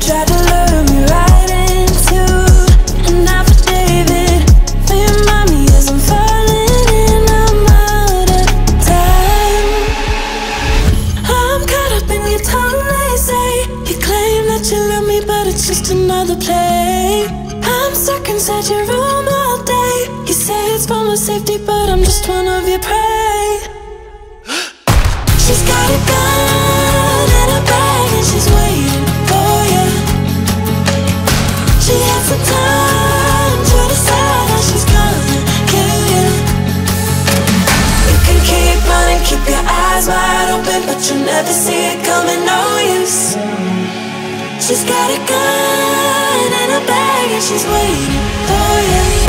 Tried to lure me right into another David. away. I'm stuck inside your room all day. You say it's for my safety, but I'm just one of your prey. She's got a gun and a bag, and she's waiting for you. She had some time to decide how she's gonna kill you. You can keep running, keep your eyes wide open, but you'll never see it coming, no use. She's got a gun and a bag, and she's waiting for you.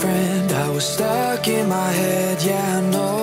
friend. I was stuck in my head, yeah, I know.